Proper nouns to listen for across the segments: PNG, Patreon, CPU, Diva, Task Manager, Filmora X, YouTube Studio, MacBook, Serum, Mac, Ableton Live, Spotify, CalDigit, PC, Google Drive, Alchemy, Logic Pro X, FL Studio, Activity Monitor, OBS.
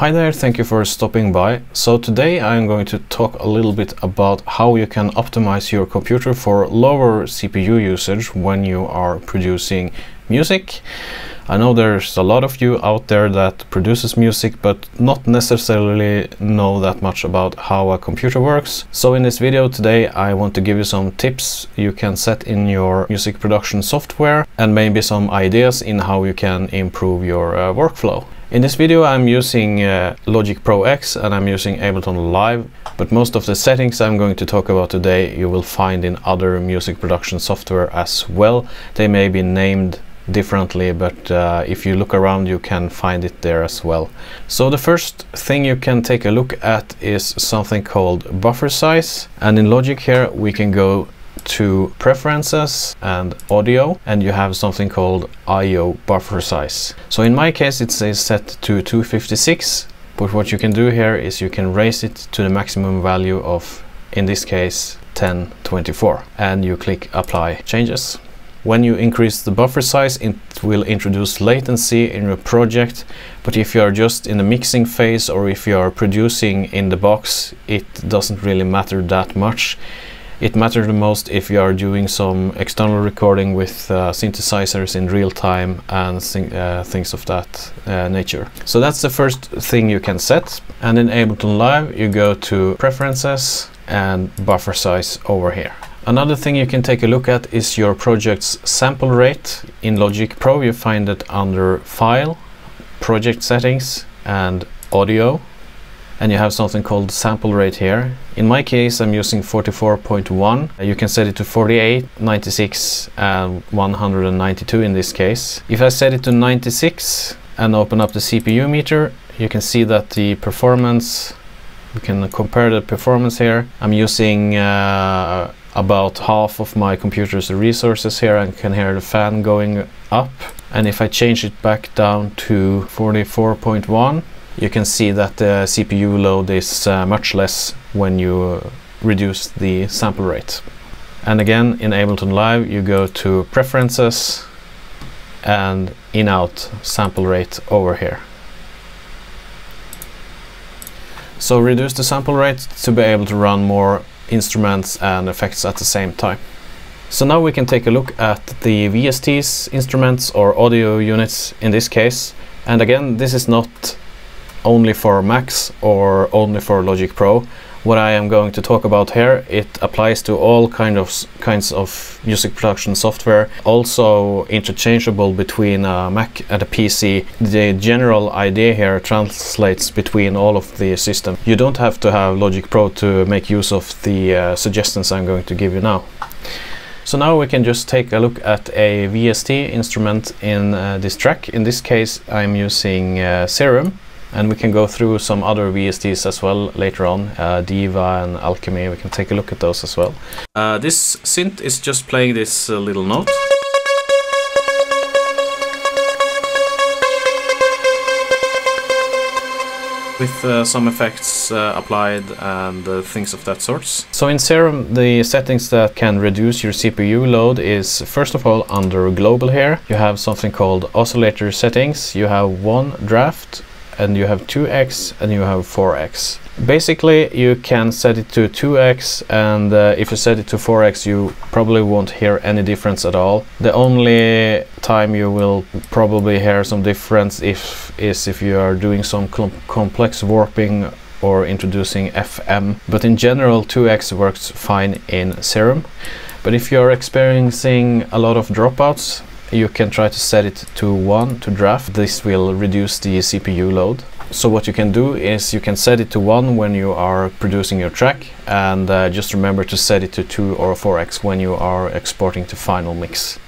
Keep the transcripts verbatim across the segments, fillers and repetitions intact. Hi there, thank you for stopping by. So today I'm going to talk a little bit about how you can optimize your computer for lower C P U usage when you are producing music. I know there's a lot of you out there that produces music but not necessarily know that much about how a computer works. So in this video today I want to give you some tips you can set in your music production software and maybe some ideas in how you can improve your uh, workflow. In this video I'm using uh, Logic Pro X and I'm using Ableton Live, but most of the settings I'm going to talk about today you will find in other music production software as well. They may be named differently, but uh, if you look around you can find it there as well. So the first thing you can take a look at is something called buffer size, and in Logic here we can go to preferences and audio, and you have something called I O buffer size. So in my case it's set to two fifty-six, but what you can do here is you can raise it to the maximum value of, in this case, ten twenty-four, and you click apply changes. When you increase the buffer size it will introduce latency in your project, but if you are just in the mixing phase or if you are producing in the box it doesn't really matter that much. It matters the most if you are doing some external recording with uh, synthesizers in real time and thing, uh, things of that uh, nature. So that's the first thing you can set. And in Ableton Live you go to preferences and buffer size over here. Another thing you can take a look at is your project's sample rate. In Logic Pro you find it under File, Project Settings and Audio. And you have something called sample rate here. In my case I'm using forty-four point one. You can set it to forty-eight, ninety-six and one hundred ninety-two in this case. If I set it to ninety-six and open up the C P U meter, you can see that the performance, we can compare the performance here. I'm using uh, about half of my computer's resources here and can hear the fan going up. And if I change it back down to forty-four point one, you can see that the C P U load is uh, much less when you uh, reduce the sample rate. And again in Ableton Live you go to preferences and in-out sample rate over here. So reduce the sample rate to be able to run more instruments and effects at the same time. So now we can take a look at the V S Ts, instruments or audio units in this case. And again this is not only for Macs or only for Logic Pro. What I am going to talk about here, it applies to all kind of, kinds of music production software, also interchangeable between a Mac and a P C. The general idea here translates between all of the systems. You don't have to have Logic Pro to make use of the uh, suggestions I'm going to give you now. So now we can just take a look at a V S T instrument in uh, this track. In this case I'm using uh, Serum. And we can go through some other V S Ts as well later on, uh, Diva and Alchemy, we can take a look at those as well. Uh, this synth is just playing this uh, little note. With uh, some effects uh, applied and uh, things of that sort. So in Serum the settings that can reduce your C P U load is first of all under global here. You have something called oscillator settings, you have one draft, and you have two X and you have four X. Basically you can set it to two X, and uh, if you set it to four X you probably won't hear any difference at all. The only time you will probably hear some difference if is if you are doing some com complex warping or introducing F M, but in general two X works fine in Serum. But if you are experiencing a lot of dropouts you can try to set it to one to draft. This will reduce the C P U load. So what you can do is you can set it to one when you are producing your track, and uh, just remember to set it to two or four X when you are exporting to final mix.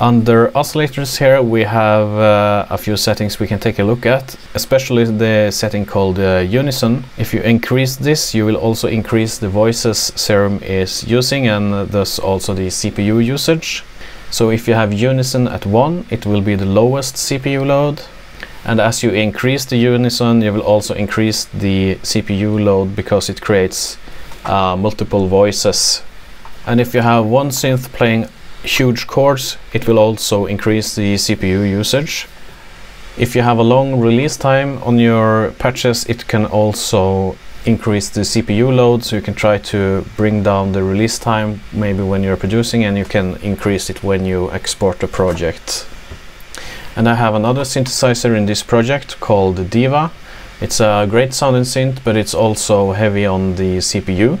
Under oscillators here we have uh, a few settings we can take a look at, especially the setting called uh, unison. If you increase this you will also increase the voices Serum is using and thus also the C P U usage. So if you have unison at one, it will be the lowest C P U load. And as you increase the unison, you will also increase the C P U load because it creates uh, multiple voices. And if you have one synth playing huge chords, it will also increase the C P U usage. If you have a long release time on your patches, it can also increase the C P U load, so you can try to bring down the release time maybe when you're producing, and you can increase it when you export a project. And I have another synthesizer in this project called Diva. It's a great sounding synth, but it's also heavy on the C P U.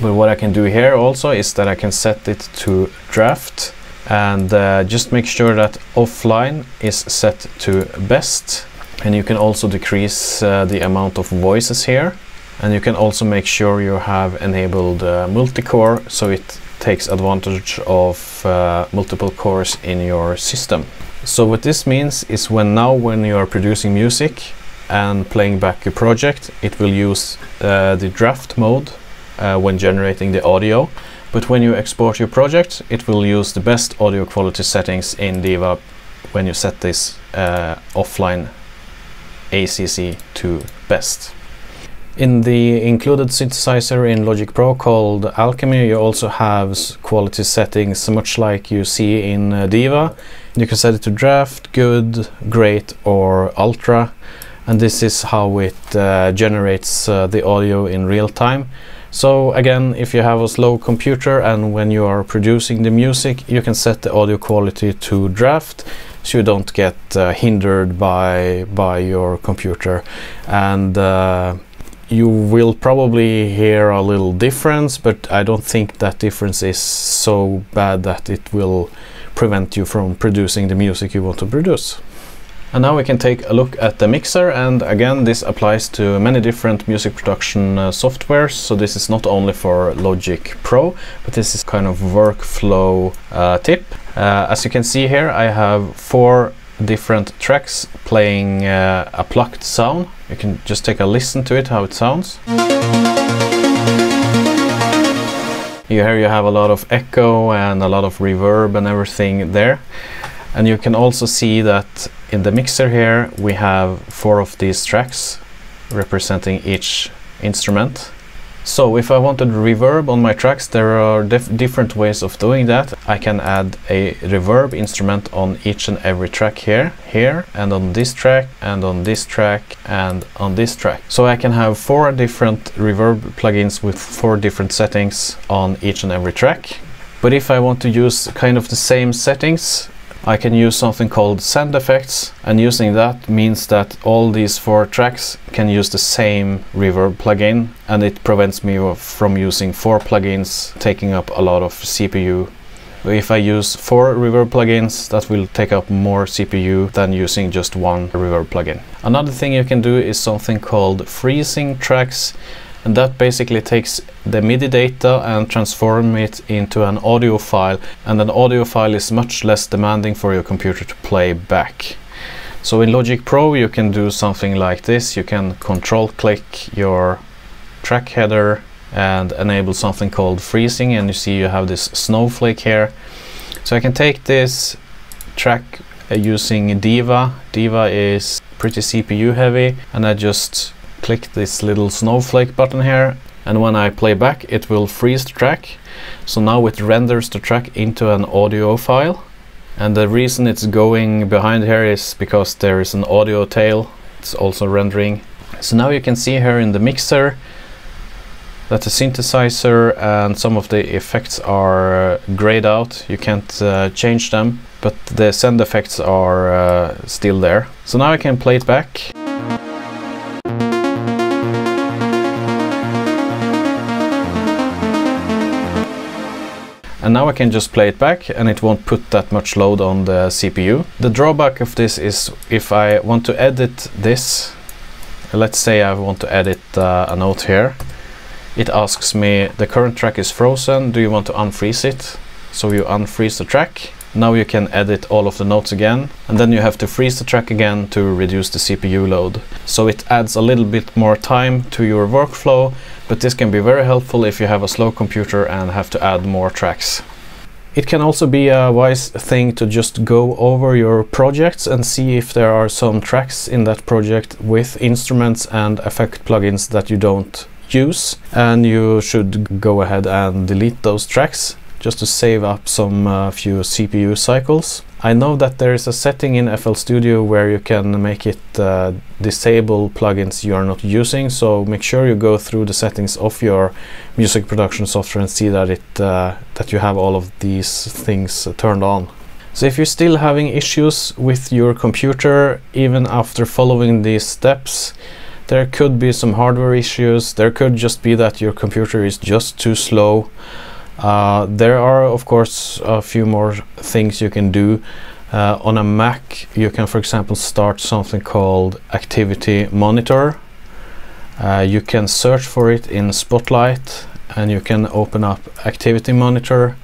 But what I can do here also is that I can set it to draft, and uh, just make sure that offline is set to best. And you can also decrease uh, the amount of voices here. And you can also make sure you have enabled uh, multi-core, so it takes advantage of uh, multiple cores in your system. So what this means is when now when you are producing music and playing back your project, it will use uh, the draft mode uh, when generating the audio. But when you export your project, it will use the best audio quality settings in Diva when you set this uh, offline A C C to best. In the included synthesizer in Logic Pro called Alchemy, you also have quality settings much like you see in uh, Diva. You can set it to draft, good, great or ultra, and this is how it uh, generates uh, the audio in real time. So again, if you have a slow computer and when you are producing the music, you can set the audio quality to draft, so you don't get uh, hindered by, by your computer. And uh, you will probably hear a little difference, but I don't think that difference is so bad that it will prevent you from producing the music you want to produce. And now we can take a look at the mixer, and again this applies to many different music production uh, softwares, so this is not only for Logic Pro, but this is kind of workflow uh, tip. Uh, as you can see here, I have four different tracks playing uh, a plucked sound. You can just take a listen to it, how it sounds. Here you have a lot of echo and a lot of reverb and everything there. And you can also see that in the mixer here we have four of these tracks representing each instrument. So if I wanted reverb on my tracks, there are different ways of doing that. I can add a reverb instrument on each and every track here, here, and on this track, and on this track, and on this track. So I can have four different reverb plugins with four different settings on each and every track. But if I want to use kind of the same settings, I can use something called send effects, and using that means that all these four tracks can use the same reverb plugin, and it prevents me from using four plugins taking up a lot of C P U. If I use four reverb plugins, that will take up more C P U than using just one reverb plugin. Another thing you can do is something called freezing tracks, and that basically takes the MIDI data and transform it into an audio file, and an audio file is much less demanding for your computer to play back. So in Logic Pro you can do something like this. You can control click your track header and enable something called freezing, and you see you have this snowflake here. So I can take this track using Diva. Diva is pretty C P U heavy, and I just click this little snowflake button here, and when I play back it will freeze the track. So now it renders the track into an audio file, and the reason it's going behind here is because there is an audio tail. It's also rendering. So now you can see here in the mixer that the synthesizer and some of the effects are grayed out. You can't uh, change them, but the send effects are uh, still there. So now I can play it back. And now I can just play it back, and it won't put that much load on the C P U. The drawback of this is if I want to edit this, let's say I want to edit uh, a note here. It asks me, the current track is frozen, do you want to unfreeze it? So you unfreeze the track. Now you can edit all of the notes again, and then you have to freeze the track again to reduce the C P U load. So it adds a little bit more time to your workflow, but this can be very helpful if you have a slow computer and have to add more tracks. It can also be a wise thing to just go over your projects and see if there are some tracks in that project with instruments and effect plugins that you don't use, and you should go ahead and delete those tracks just to save up some uh, few C P U cycles. I know that there is a setting in F L Studio where you can make it uh, disable plugins you are not using, so make sure you go through the settings of your music production software and see that it uh, that you have all of these things turned on. So if you're still having issues with your computer even after following these steps, there could be some hardware issues. There could just be that your computer is just too slow. Uh, there are of course a few more things you can do. Uh, on a Mac you can, for example, start something called Activity Monitor. Uh, you can search for it in Spotlight and you can open up Activity Monitor,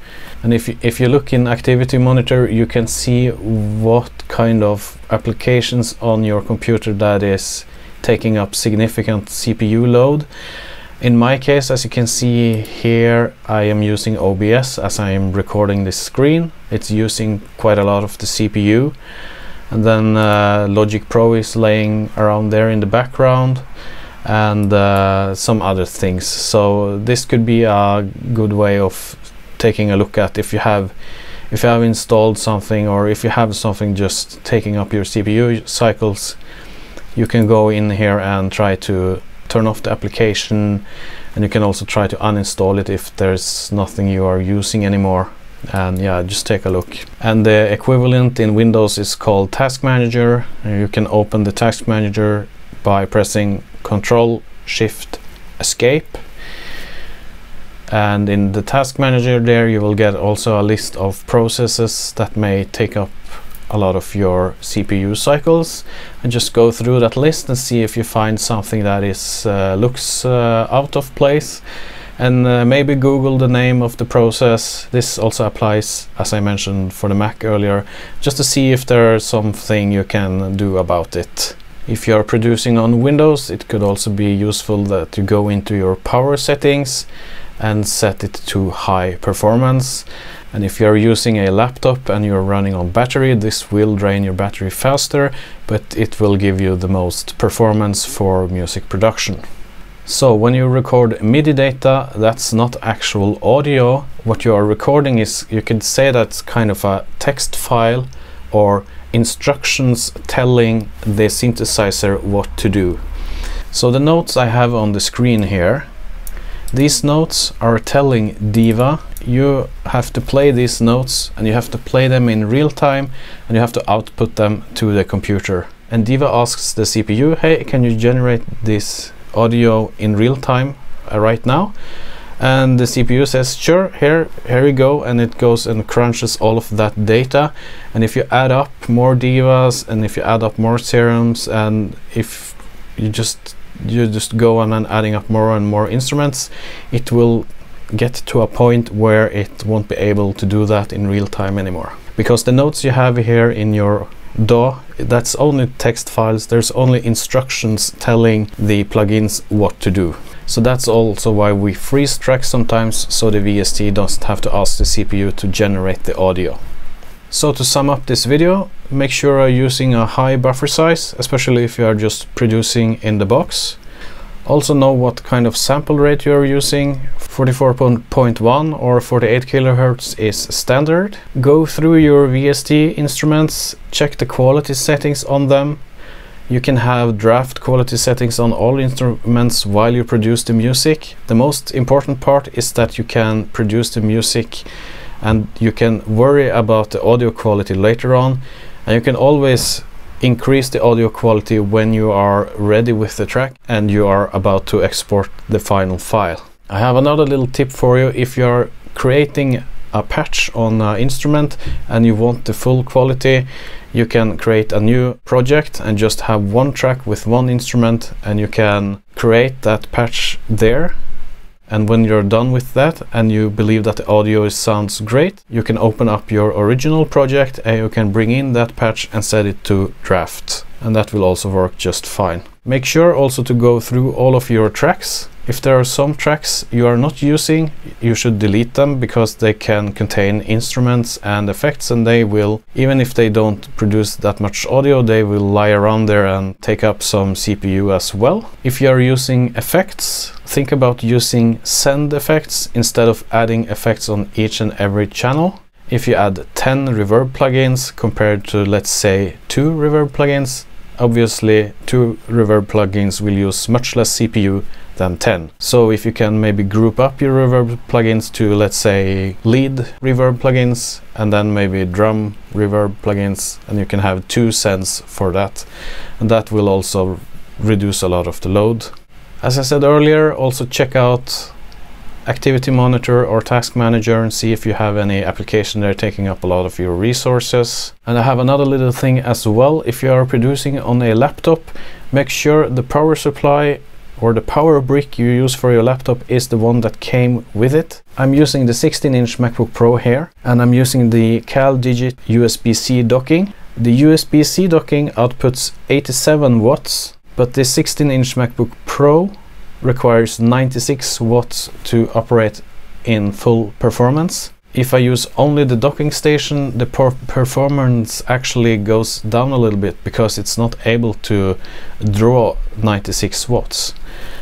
and if you, if you look in Activity Monitor you can see what kind of applications on your computer that is taking up significant C P U load. In my case, as you can see here, I am using O B S as I am recording this screen. It's using quite a lot of the C P U. And then uh, Logic Pro is laying around there in the background, and uh, some other things. So this could be a good way of taking a look at if you have if you have installed something, or if you have something just taking up your C P U cycles, you can go in here and try to turn off the application, and you can also try to uninstall it if there's nothing you are using anymore. And yeah, just take a look. And the equivalent in Windows is called Task Manager. You can open the Task Manager by pressing Control Shift Escape, and in the Task Manager there you will get also a list of processes that may take up a lot of your C P U cycles, and just go through that list and see if you find something that is uh, looks uh, out of place, and uh, maybe Google the name of the process. This also applies, as I mentioned, for the Mac earlier, just to see if there's something you can do about it. If you're producing on Windows, it could also be useful that you go into your power settings and set it to high performance. And if you're using a laptop and you're running on battery, this will drain your battery faster, but it will give you the most performance for music production. So when you record MIDI data, that's not actual audio. What you are recording is, you could say that's kind of a text file or instructions telling the synthesizer what to do. So the notes I have on the screen here, these notes are telling Diva, you have to play these notes, and you have to play them in real time, and you have to output them to the computer. And Diva asks the C P U, hey, can you generate this audio in real time uh, right now? And the C P U says, sure, here, here we go, and it goes and crunches all of that data. And if you add up more Divas, and if you add up more Serums, and if you just you just go on and adding up more and more instruments, it will get to a point where it won't be able to do that in real time anymore, because the notes you have here in your D A W, that's only text files. There's only instructions telling the plugins what to do. So that's also why we freeze tracks sometimes, so the V S T doesn't have to ask the C P U to generate the audio. So to sum up this video, make sure you're using a high buffer size, especially if you are just producing in the box. Also know what kind of sample rate you are using. forty-four point one or forty-eight kilohertz is standard. Go through your V S T instruments, check the quality settings on them. You can have draft quality settings on all instruments while you produce the music. The most important part is that you can produce the music, and you can worry about the audio quality later on, and you can always increase the audio quality when you are ready with the track and you are about to export the final file. I have another little tip for you. If you're creating a patch on an instrument and you want the full quality, you can create a new project and just have one track with one instrument, and you can create that patch there. And when you're done with that and you believe that the audio sounds great, you can open up your original project and you can bring in that patch and set it to draft, and that will also work just fine. Make sure also to go through all of your tracks. If there are some tracks you are not using, you should delete them, because they can contain instruments and effects, and they will, even if they don't produce that much audio, they will lie around there and take up some C P U as well. If you are using effects, think about using send effects instead of adding effects on each and every channel. if you add ten reverb plugins compared to, let's say, two reverb plugins, obviously two reverb plugins will use much less C P U than ten. So if you can maybe group up your reverb plugins to, let's say, lead reverb plugins and then maybe drum reverb plugins, and you can have two sends for that, and that will also reduce a lot of the load. As I said earlier, also check out Activity Monitor or Task Manager and see if you have any application there taking up a lot of your resources. And I have another little thing as well. If you are producing on a laptop, make sure the power supply or the power brick you use for your laptop is the one that came with it. I'm using the sixteen inch MacBook Pro here, and I'm using the CalDigit U S B C docking. The U S B C docking outputs eighty-seven watts, but the sixteen inch MacBook Pro requires ninety-six watts to operate in full performance. If I use only the docking station, the performance actually goes down a little bit because it's not able to draw ninety-six watts.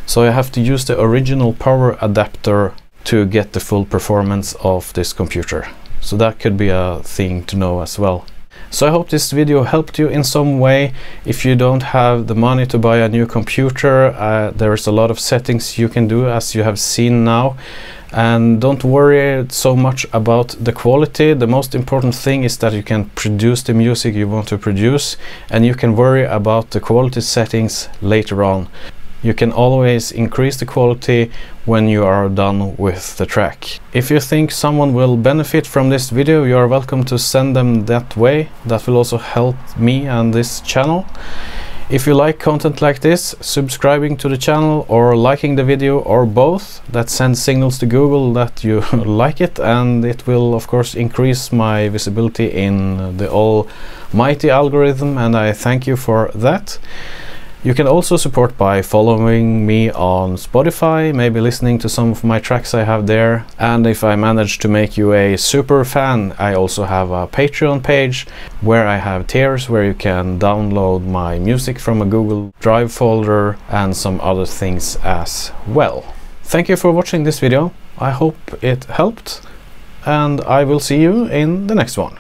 So I have to use the original power adapter to get the full performance of this computer. So that could be a thing to know as well. So I hope this video helped you in some way. If you don't have the money to buy a new computer, uh, there is a lot of settings you can do, as you have seen now. And don't worry so much about the quality. The most important thing is that you can produce the music you want to produce, and you can worry about the quality settings later on. You can always increase the quality when you are done with the track. If you think someone will benefit from this video, you are welcome to send them that way. That will also help me and this channel. If you like content like this, subscribing to the channel or liking the video or both, that sends signals to Google that you like it, and it will of course increase my visibility in the almighty algorithm, and I thank you for that. You can also support by following me on Spotify, maybe listening to some of my tracks I have there. And if I manage to make you a super fan, I also have a Patreon page where I have tiers where you can download my music from a Google Drive folder and some other things as well. Thank you for watching this video. I hope it helped, and I will see you in the next one.